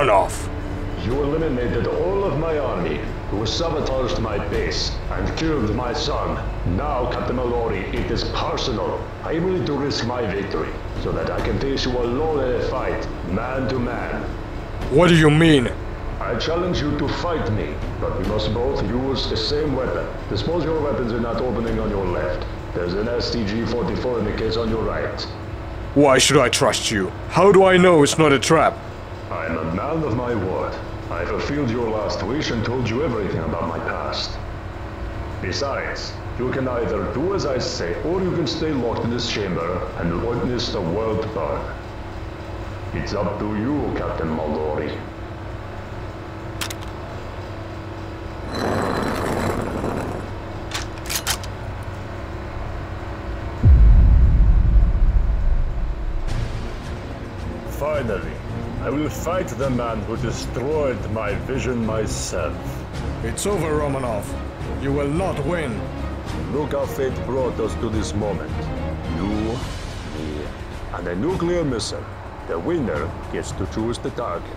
Romanov. You eliminated all of my army, who sabotaged my base, and killed my son. Now, Captain Mallory, it is personal. I am willing to risk my victory, so that I can face you alone in a fight, man to man. What do you mean? I challenge you to fight me, but we must both use the same weapon. Dispose your weapons in that opening on your left. There's an STG-44 in the case on your right. Why should I trust you? How do I know it's not a trap? I am a man of my word. I fulfilled your last wish and told you everything about my past. Besides, you can either do as I say, or you can stay locked in this chamber and witness the world burn. It's up to you, Captain Maldori. Finally, I will fight the man who destroyed my vision myself. It's over, Romanov. You will not win. Look how fate brought us to this moment. You, me, and a nuclear missile. The winner gets to choose the target.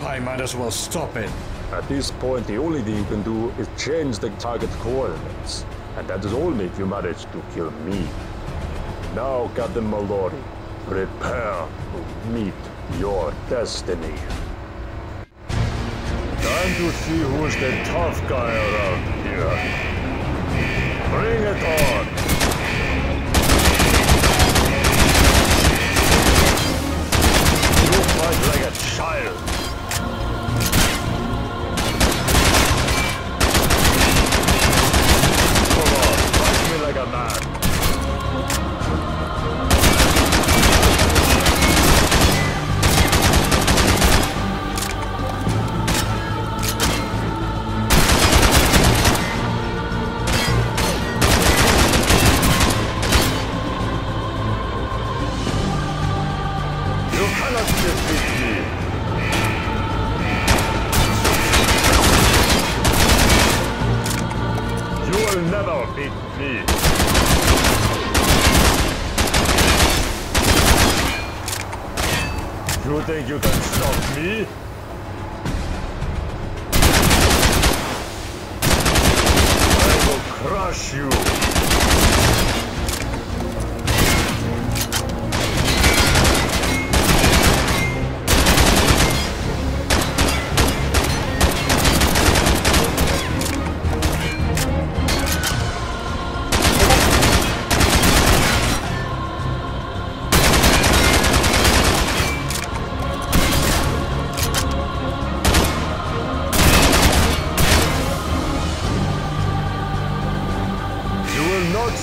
I might as well stop it. At this point, the only thing you can do is change the target coordinates. And that is only if you manage to kill me. Now, Captain Mallory, prepare to meet your destiny. Time to see who's the tough guy around here. Bring it on! You fight like a child. Come on, fight me like a man. You think you can stop me? I will crush you!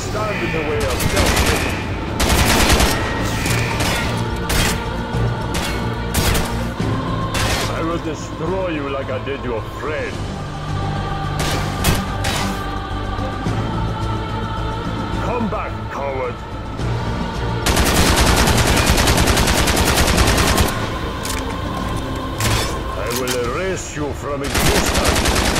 Stand in the way of destiny. I will destroy you like I did your friend. Come back, coward. I will erase you from existence.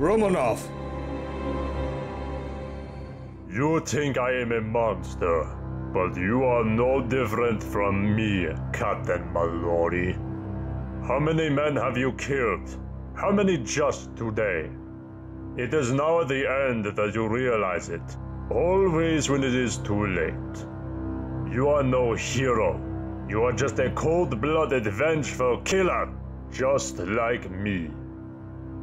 Romanov! You think I am a monster, but you are no different from me, Captain Mallory. How many men have you killed? How many just today? It is now at the end that you realize it, always when it is too late. You are no hero. You are just a cold-blooded, vengeful killer, just like me.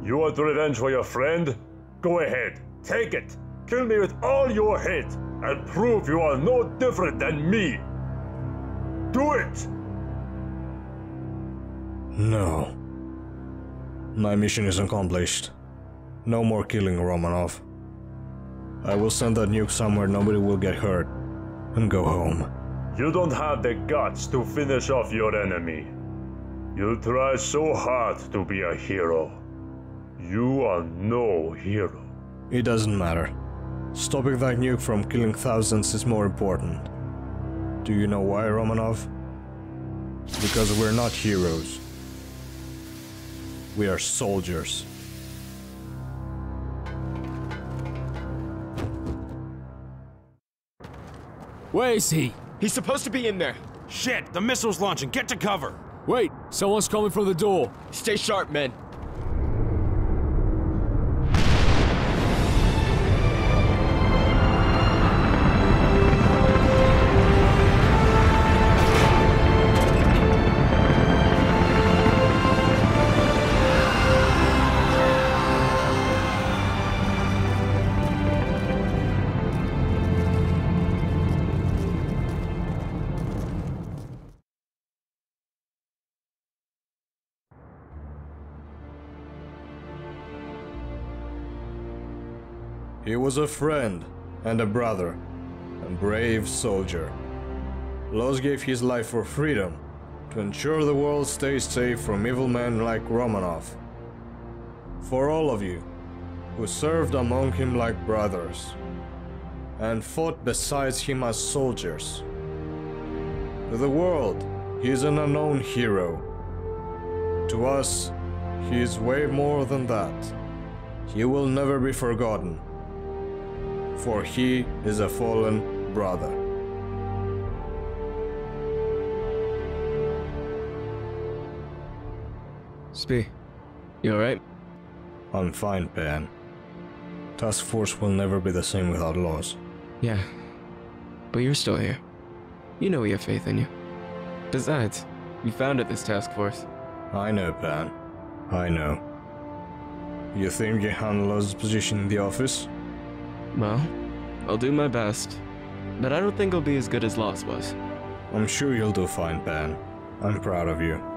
You want revenge for your friend? Go ahead, take it! Kill me with all your hate, and prove you are no different than me! Do it! No. My mission is accomplished. No more killing, Romanov. I will send that nuke somewhere nobody will get hurt, and go home. You don't have the guts to finish off your enemy. You try so hard to be a hero. You are no hero. It doesn't matter. Stopping that nuke from killing thousands is more important. Do you know why, Romanov? Because we're not heroes. We are soldiers. Where is he? He's supposed to be in there. Shit, the missile's launching. Get to cover. Wait, someone's coming from the door. Stay sharp, men. He was a friend, and a brother, a brave soldier. Los gave his life for freedom, to ensure the world stays safe from evil men like Romanov. For all of you, who served among him like brothers, and fought beside him as soldiers. To the world, he is an unknown hero. To us, he is way more than that. He will never be forgotten. For he is a fallen brother. Spee, you alright? I'm fine, Ben. Task Force will never be the same without Los. Yeah, but you're still here. You know we have faith in you. Besides, you founded this task force. I know, Ben. I know. You think you handle Los's position in the office? Well, I'll do my best, but I don't think I'll be as good as Los was. I'm sure you'll do fine, Ben. I'm proud of you.